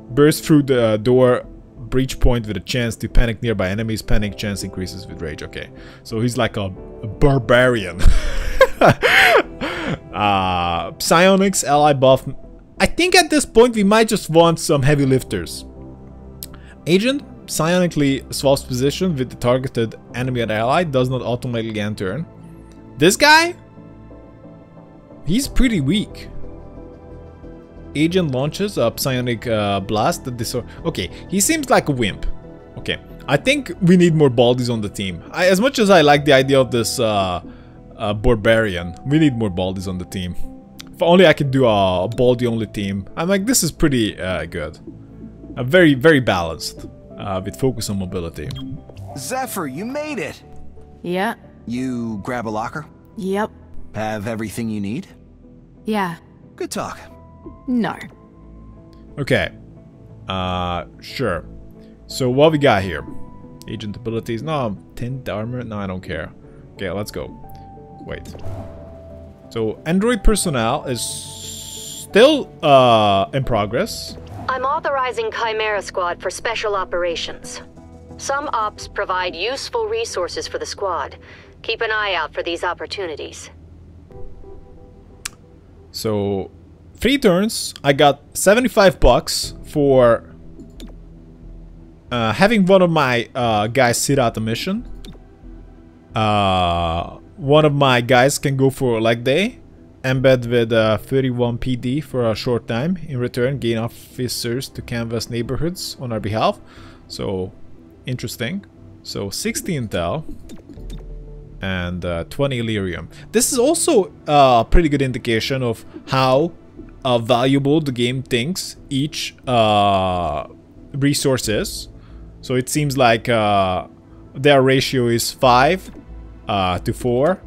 burst through the door. Breach point with a chance to panic nearby enemies. Panic chance increases with rage. Okay, so he's like a, a barbarian. uh, psionics ally buff. I think at this point we might just want some heavy lifters. Agent psionically swaps position with the targeted enemy and ally, does not automatically end turn. This guy, he's pretty weak. Agent launches a psionic uh, blast. That okay, he seems like a wimp. Okay, I think we need more baldies on the team. I, as much as I like the idea of this uh, uh, barbarian, we need more baldies on the team. If only I could do a baldy-only team. I'm like, this is pretty uh, good. Uh, very, very balanced uh, with focus on mobility. Zephyr, you made it. Yeah. You grab a locker? Yep. Have everything you need? Yeah. Good talk. No. Okay. Uh, sure. So what we got here? Agent abilities. No, tint armor. No, I don't care. Okay, let's go. Wait. So Android personnel is still uh, in progress. I'm authorizing Chimera Squad for special operations. Some ops provide useful resources for the squad. Keep an eye out for these opportunities. So... Three turns, I got seventy-five bucks for uh, having one of my uh, guys sit out a mission. Uh, one of my guys can go for a leg day, embed with uh, thirty-one P D for a short time. In return, gain officers to canvas neighborhoods on our behalf. So, interesting. So, sixty intel and uh, twenty Illyrium. This is also uh, a pretty good indication of how Uh, valuable the game thinks each uh, resource is. So it seems like uh, their ratio is five uh, to four.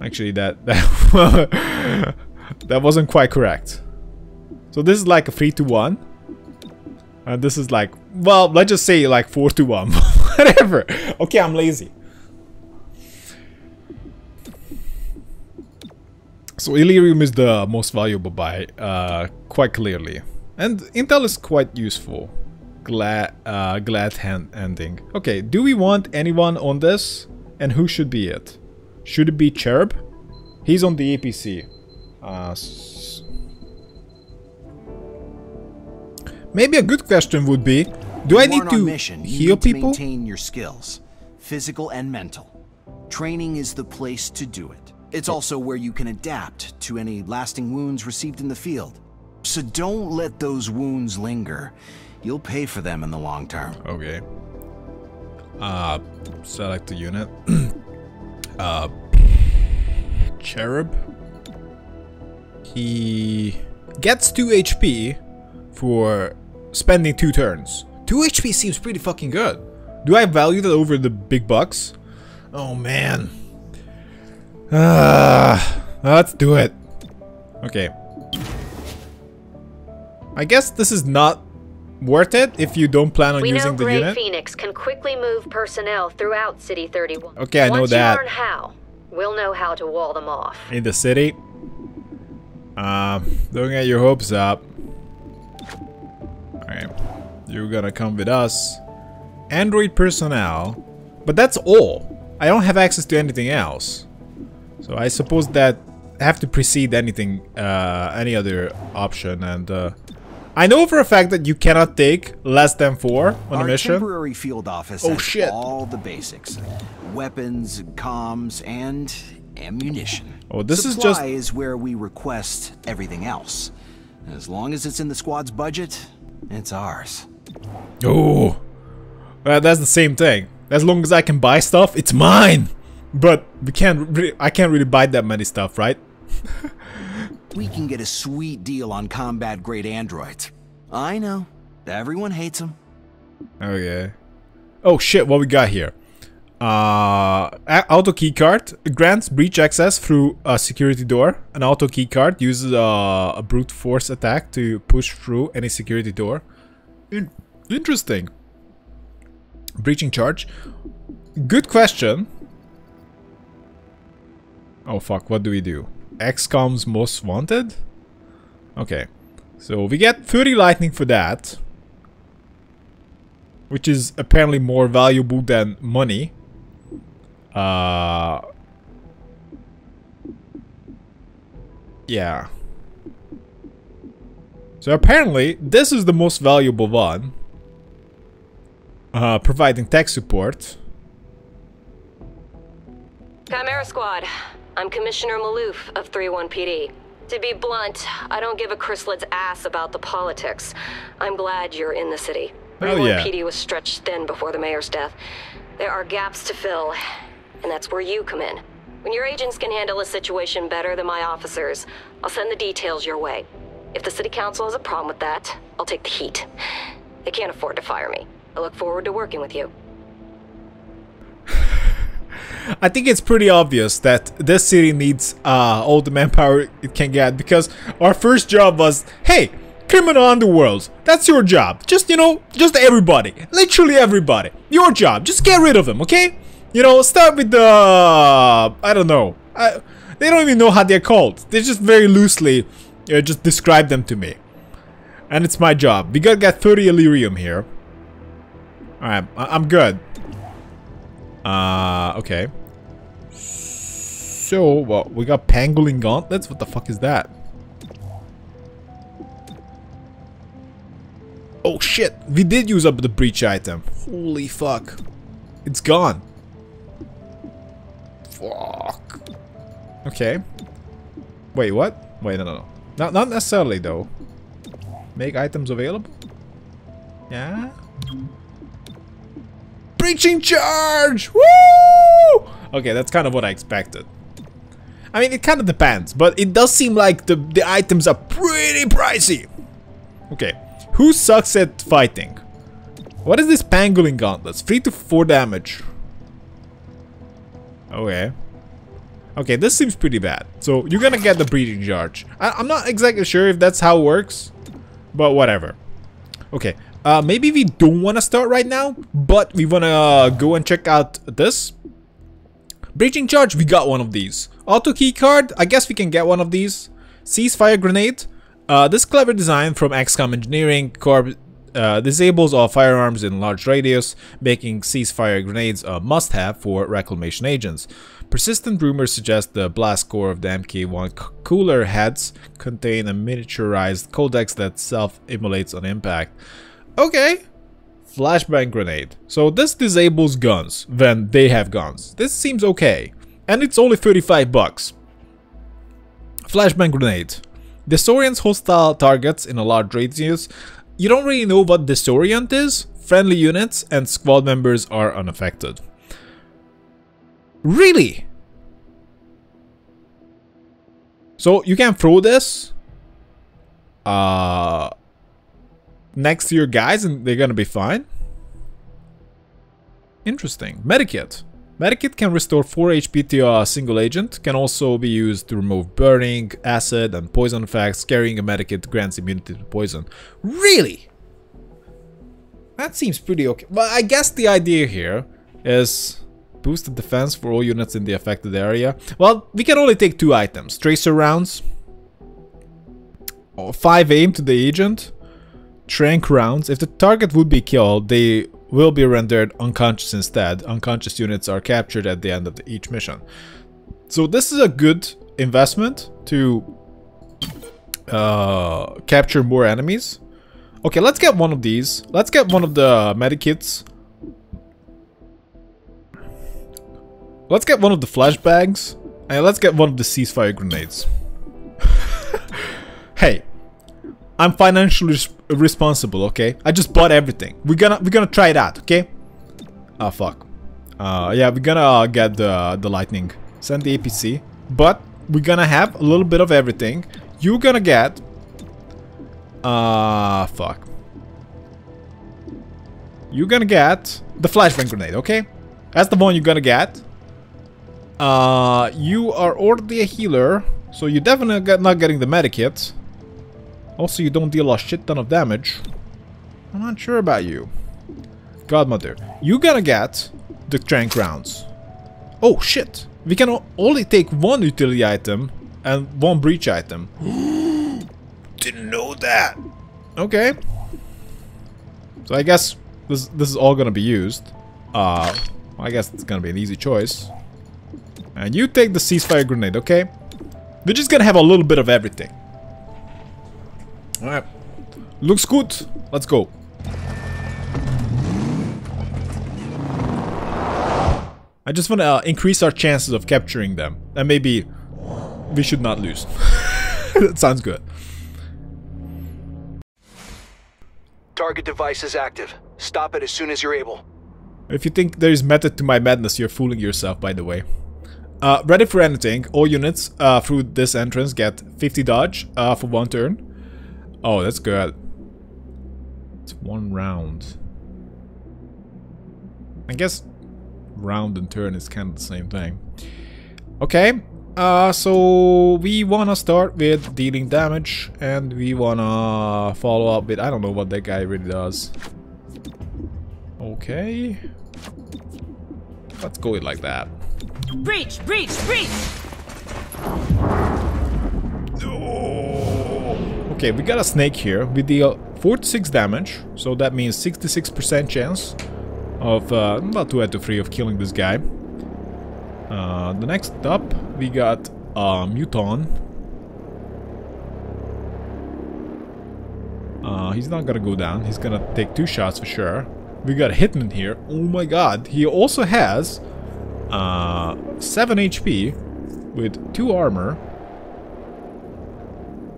Actually, that that, that wasn't quite correct. So this is like a three to one, and this is like, well, let's just say like four to one, whatever. Okay, I'm lazy. So Illyrium is the most valuable buy, uh, quite clearly. And intel is quite useful. Glad, uh, glad hand ending. Okay, do we want anyone on this? And who should be it? Should it be Cherub? He's on the A P C. Uh, maybe a good question would be, Do I need to heal people? Maintain your skills, physical and mental. Training is the place to do it. It's also where you can adapt to any lasting wounds received in the field. So don't let those wounds linger. You'll pay for them in the long term. Okay. Uh, select the unit. uh, Cherub. He gets two H P for spending two turns. two H P seems pretty fucking good. Do I value that over the big bucks? Oh man. Uh, let's do it. Okay. I guess this is not worth it if you don't plan on we using know the Grey unit. Grey Phoenix can quickly move personnel throughout City thirty-one. Okay, I Once know that. You learn how, we'll know how to wall them off. In the city. Uh, don't get your hopes up. Alright. You're gonna come with us. Android personnel. But that's all. I don't have access to anything else. So I suppose that I have to precede anything, uh, any other option, and uh, I know for a fact that you cannot take less than four on a mission. Our temporary field office has oh, shit. all the basics. Weapons, comms, and ammunition. Oh, this Supply is just... Supply is where we request everything else. As long as it's in the squad's budget, it's ours. Oh, uh, that's the same thing. As long as I can buy stuff, it's mine! But we can't really, I can't really buy that many stuff, right? We can get a sweet deal on combat-grade androids. I know. Everyone hates them. Okay. Oh shit, what we got here? Uh, auto keycard grants breach access through a security door. An auto keycard uses a, a brute force attack to push through any security door. In interesting. Breaching charge. Good question. Oh fuck, what do we do? X COM's Most Wanted? Okay. So we get thirty lightning for that. Which is apparently more valuable than money. Uh, yeah. So apparently, this is the most valuable one. Uh, providing tech support. Chimera Squad. I'm Commissioner Malouf of thirty-one P D. To be blunt, I don't give a chrysalit's ass about the politics. I'm glad you're in the city. thirty-one oh, yeah. P D was stretched thin before the mayor's death. There are gaps to fill, and that's where you come in. When your agents can handle a situation better than my officers, I'll send the details your way. If the city council has a problem with that, I'll take the heat. They can't afford to fire me. I look forward to working with you. I think it's pretty obvious that this city needs uh, all the manpower it can get, because our first job was, hey, criminal underworld, that's your job. Just, you know, just everybody, literally everybody, your job, just get rid of them, okay? You know, start with the, I don't know, I, they don't even know how they're called. They just very loosely uh, just describe them to me. And it's my job. We gotta get thirty Illyrium here. Alright, I'm good. Uh, okay. So, well, we got pangolin gauntlets? What the fuck is that? Oh shit, we did use up the breach item. Holy fuck. It's gone. Fuck. Okay. Wait, what? Wait, no, no, no. Not, not necessarily, though. Make items available? Yeah? Breaching charge! Woo! Okay, that's kind of what I expected. I mean, it kind of depends, but it does seem like the, the items are pretty pricey. Okay, who sucks at fighting? What is this pangolin gauntlets? three to four damage. Okay. Okay, this seems pretty bad. So, you're gonna get the breaching charge. I, I'm not exactly sure if that's how it works, but whatever. Okay. Uh, maybe we don't want to start right now, but we want to uh, go and check out this. Breaching charge, we got one of these. Auto key card, I guess we can get one of these. Ceasefire grenade. Uh, this clever design from X COM Engineering Corp uh, disables all firearms in large radius, making ceasefire grenades a must-have for reclamation agents. Persistent rumors suggest the blast core of the M K one cooler heads contain a miniaturized codex that self-immolates on impact. Okay, flashbang grenade. So this disables guns when they have guns. This seems okay. And it's only thirty-five bucks. Flashbang grenade. Disorient hostile targets in a large radius. You don't really know what disorient is. Friendly units and squad members are unaffected. Really? So you can throw this uh, next to your guys and they're gonna be fine. Interesting. Medikit. Medikit can restore four H P to a single agent, can also be used to remove burning, acid and poison effects. Carrying a medikit grants immunity to poison. Really? That seems pretty okay. But I guess the idea here is boost the defense for all units in the affected area. Well, we can only take two items. Tracer rounds, oh, five aim to the agent, tranq rounds. If the target would be killed, they will be rendered unconscious instead. Unconscious units are captured at the end of the, each mission. So this is a good investment to uh, capture more enemies. Okay, let's get one of these. Let's get one of the medikits. Let's get one of the flashbangs. And let's get one of the ceasefire grenades. Hey, I'm financially responsible, okay? I just bought everything. We're gonna we're gonna try it out, okay? Ah, oh, fuck. Uh, yeah, we're gonna uh, get the the lightning. Send the A P C, but we're gonna have a little bit of everything. You're gonna get. Ah, uh, fuck. You're gonna get the flashbang grenade, okay? That's the one you're gonna get. Uh, you are already a healer, so you're definitely get not getting the medikit. Also, you don't deal a shit ton of damage. I'm not sure about you. Godmother. You're gonna get the tranq rounds. Oh, shit. We can only take one utility item and one breach item. Didn't know that. Okay. So I guess this, this is all gonna be used. Uh, I guess it's gonna be an easy choice. And you take the ceasefire grenade, okay? We're just gonna have a little bit of everything. Alright, looks good. Let's go. I just want to uh, increase our chances of capturing them. And maybe we should not lose. That sounds good. Target device is active. Stop it as soon as you're able. If you think there is method to my madness, you're fooling yourself, by the way. Uh, ready for anything. All units uh, through this entrance get fifty dodge uh, for one turn. Oh, that's good. It's one round. I guess round and turn is kind of the same thing. Okay, uh, so we wanna start with dealing damage and we wanna follow up with... I don't know what that guy really does. Okay. Let's go it like that. Breach! Breach! Breach! No! Okay, we got a snake here. We deal forty-six damage, so that means sixty-six percent chance of uh, about two out of three of killing this guy. Uh, the next up, we got uh, Muton. Uh, he's not gonna go down. He's gonna take two shots for sure. We got Hitman here. Oh my god. He also has uh, seven H P with two armor.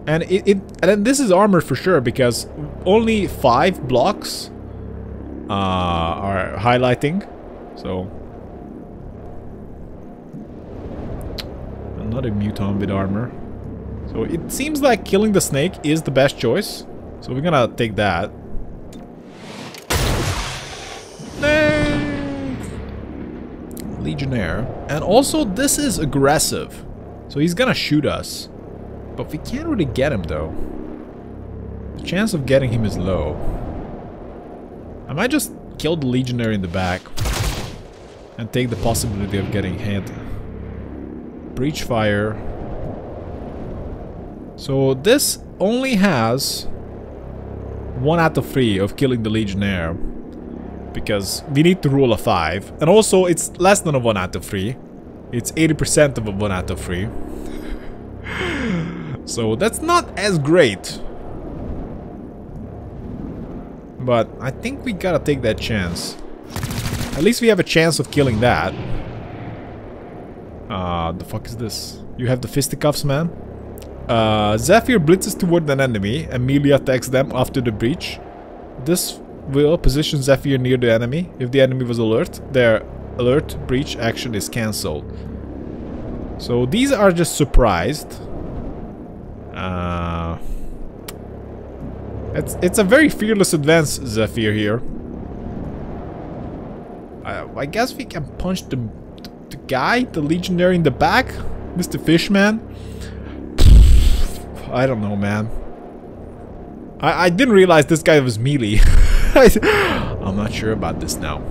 And it, it and this is armor for sure because only five blocks uh, are highlighting. So another Muton with armor. So it seems like killing the snake is the best choice. So we're gonna take that. Snake! Legionnaire. And also this is aggressive. So he's gonna shoot us. But we can't really get him though. The chance of getting him is low. I might just kill the legionnaire in the back and take the possibility of getting hit. Breach fire. So this only has one out of three of killing the legionnaire because we need to roll a five, and also it's less than a one out of three. It's eighty percent of a one out of three. So that's not as great. but I think we gotta take that chance. At least we have a chance of killing that. Uh, the fuck is this? You have the fisticuffs, man? Uh, Zephyr blitzes toward an enemy. Amelia attacks them after the breach. This will position Zephyr near the enemy. If the enemy was alert, their alert breach action is cancelled. So these are just surprised. Uh, it's, it's a very fearless advance, Zephyr here. Uh, I guess we can punch the, the, the guy, the legionnaire in the back? Mister Fishman? I don't know, man. I, I didn't realize this guy was melee. I'm not sure about this now.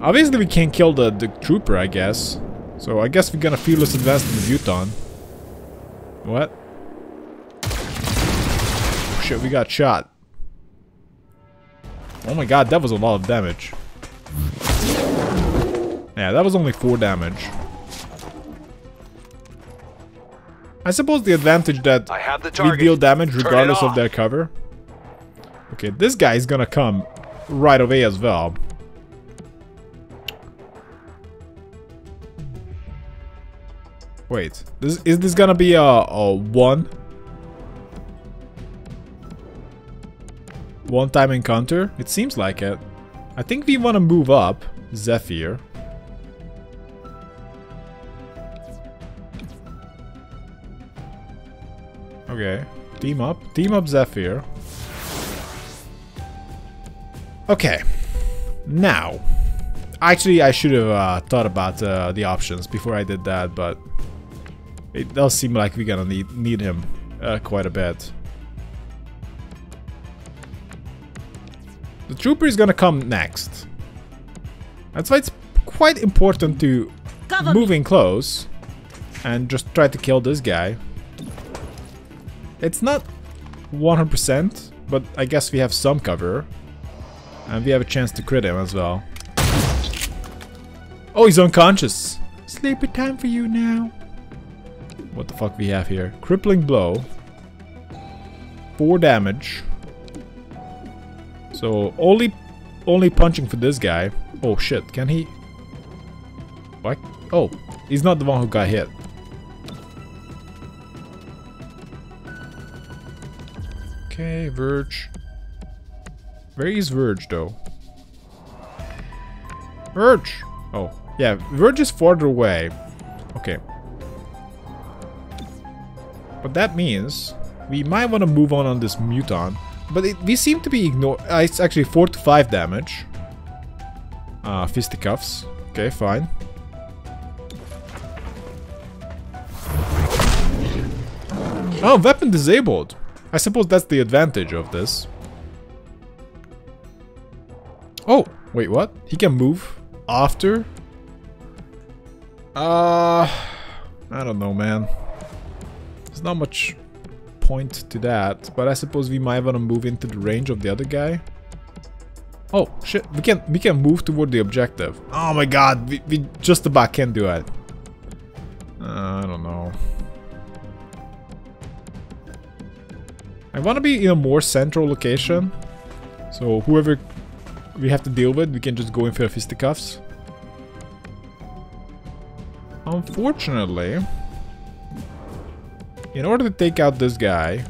Obviously we can't kill the, the trooper, I guess. So I guess we're gonna fearless advance to the Muton. What? Oh shit, we got shot. Oh my god, that was a lot of damage. Yeah, that was only four damage. I suppose the advantage that we deal damage regardless of their cover. Okay, this guy is gonna come right away as well. Wait, this, is this gonna be a, a one? One time encounter? It seems like it. I think we wanna move up Zephyr. Okay, team up. Team up Zephyr. Okay, now. Actually, I should have uh, thought about uh, the options before I did that, but it does seem like we're gonna need, need him uh, quite a bit. The trooper is gonna come next. That's why it's quite important to Cover move me. in close and just try to kill this guy. It's not one hundred percent, but I guess we have some cover. And we have a chance to crit him as well. Oh, he's unconscious. Sleepy time for you now. What the fuck we have here? Crippling blow. Four damage. So only only punching for this guy. Oh shit, can he? What? Oh, he's not the one who got hit. Okay, Verge. Where is Verge though? Verge! Oh, yeah, Verge is farther away. Okay. But that means we might want to move on on this Muton. But it, we seem to be ignored. Uh, it's actually four to five damage. Uh, fisticuffs. Okay, fine. Oh, weapon disabled. I suppose that's the advantage of this. Oh, wait, what? He can move after? Uh, I don't know, man. There's not much point to that, but I suppose we might want to move into the range of the other guy. Oh, shit, we can, we can move toward the objective. Oh my god, we, we just about can't do it. Uh, I don't know. I want to be in a more central location, so whoever we have to deal with, we can just go in for fisticuffs. Unfortunately, in order to take out this guy,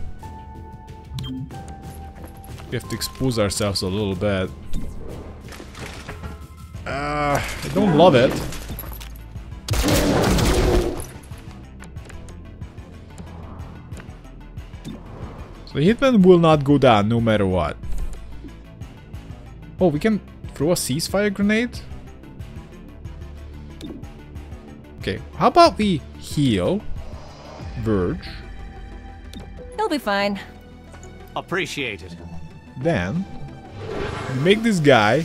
we have to expose ourselves a little bit. Uh, I don't love it. The hitman will not go down, no matter what. Oh, we can throw a ceasefire grenade? Okay, how about we heal Verge? He'll be fine. Appreciated. Then, we make this guy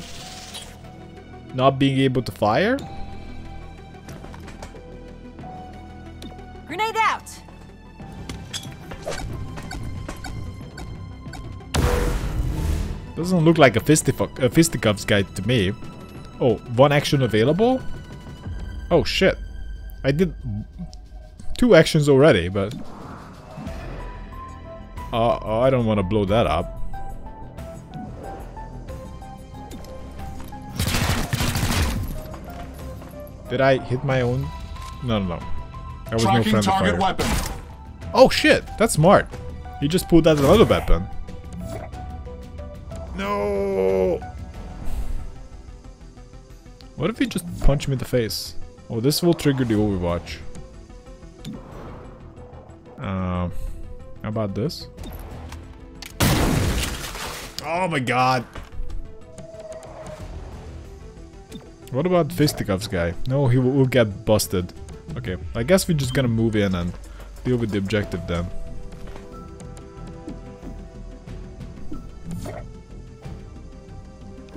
not being able to fire. Grenade out! Doesn't look like a, fistifu a fisticuffs guy to me. Oh, one action available? Oh shit. I did two actions already, but... Uh, I don't want to blow that up. Did I hit my own? No, no, no. I was no friend of fire. Weapon. Oh shit, that's smart. He just pulled out another weapon. No. What if he just punched me in the face? Oh, this will trigger the Overwatch. Um, how about this? Oh my god. What about Fisticuffs guy? No, he will get busted. Okay, I guess we're just gonna move in and deal with the objective then.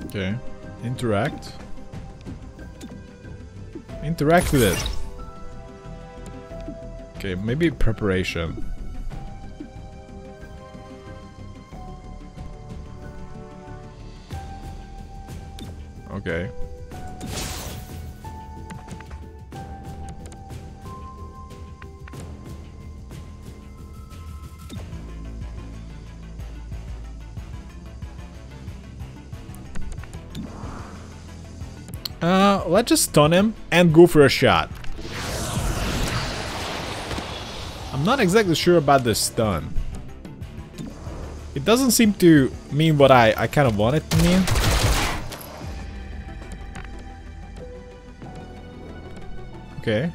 Okay, interact. Interact with it. Okay, maybe preparation. Okay. Uh, let's just stun him and go for a shot. I'm not exactly sure about this stun. It doesn't seem to mean what I, I kind of want it to mean. Okay.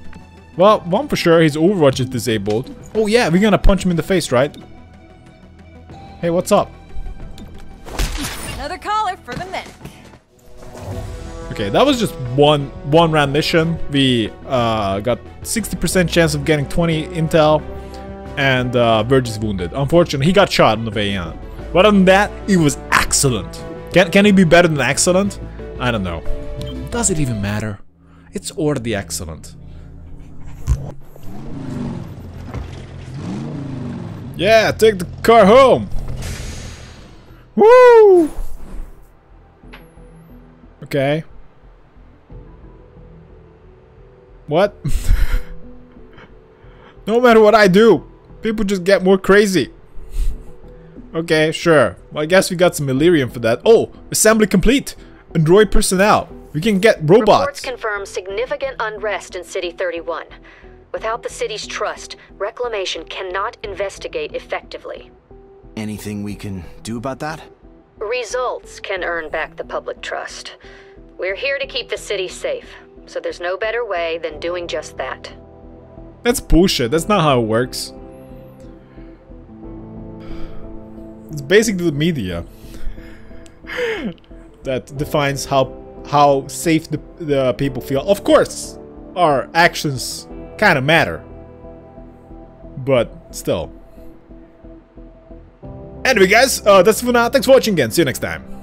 Well, one for sure, his Overwatch is disabled. Oh yeah, we're gonna punch him in the face, right? Hey, what's up? Another caller for the medic. Okay, that was just one one round mission. We uh, got sixty percent chance of getting twenty intel, and uh, Verge is wounded. Unfortunately, he got shot on the way in. But other than that, it was excellent. Can can it be better than excellent? I don't know. Does it even matter? It's already excellent. Yeah, take the car home. Woo! Okay. What? No matter what I do, people just get more crazy. Okay, sure. Well, I guess we got some Illyrium for that. Oh, assembly complete. Android personnel. We can get robots. Reports confirm significant unrest in City thirty-one. Without the city's trust, Reclamation cannot investigate effectively. Anything we can do about that? Results can earn back the public trust. We're here to keep the city safe, so there's no better way than doing just that. That's bullshit. That's not how it works. It's basically the media that defines how how safe the, the people feel. Of course, our actions kind of matter, but still. Anyway guys, uh, that's it for now. Thanks for watching again. See you next time.